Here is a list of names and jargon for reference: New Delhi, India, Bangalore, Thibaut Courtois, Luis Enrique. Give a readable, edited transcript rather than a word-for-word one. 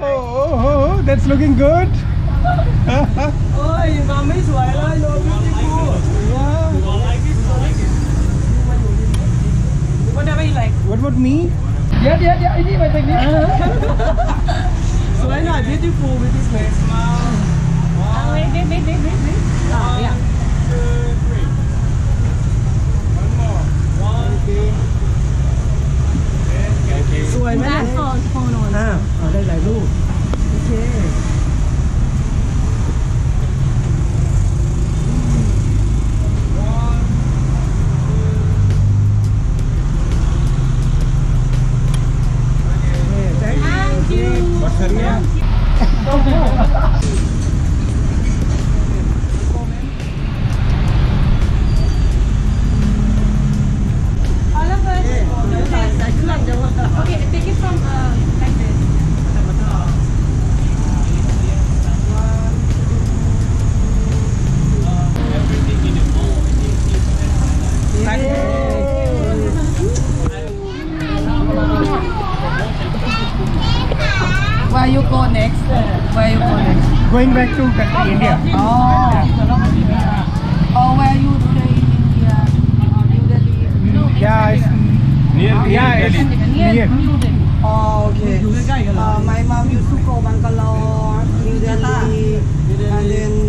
Oh, that's looking good. Oi, mommy, it's very beautiful. Yeah. You like it? You like it? Whatever you like. What about me? Yeah. It is my technique. So I know beautiful with this face. Wow. Wait. Yeah. 1, 2, 3. One more. 1, 2. สวยไหมโอนโอนเอาได้หลายรูปโอเคWhere you go next? Going back to India. Oh. Oh, where you do the India? New Delhi. No. Yeah, it's near. Yeah, it's near. Oh, okay. My mom used to go Bangalore, New Delhi, and then.